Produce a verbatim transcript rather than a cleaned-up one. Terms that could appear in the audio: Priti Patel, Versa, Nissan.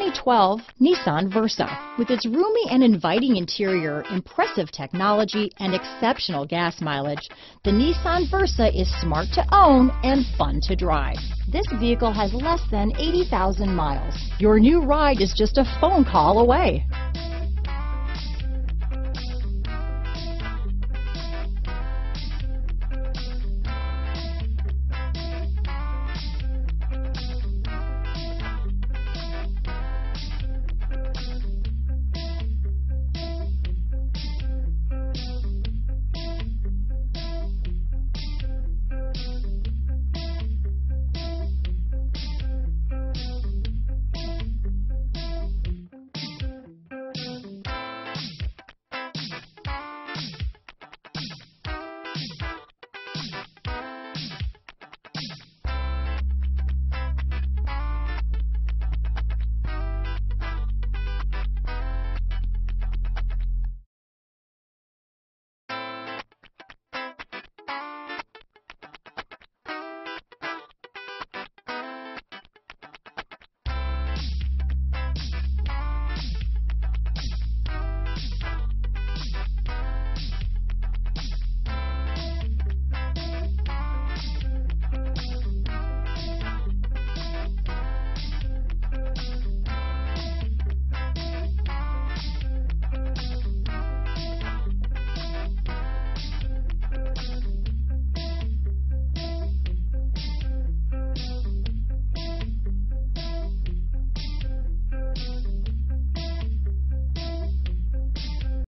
twenty twelve Nissan Versa. With its roomy and inviting interior, impressive technology, and exceptional gas mileage, the Nissan Versa is smart to own and fun to drive. This vehicle has less than eighty thousand miles. Your new ride is just a phone call away.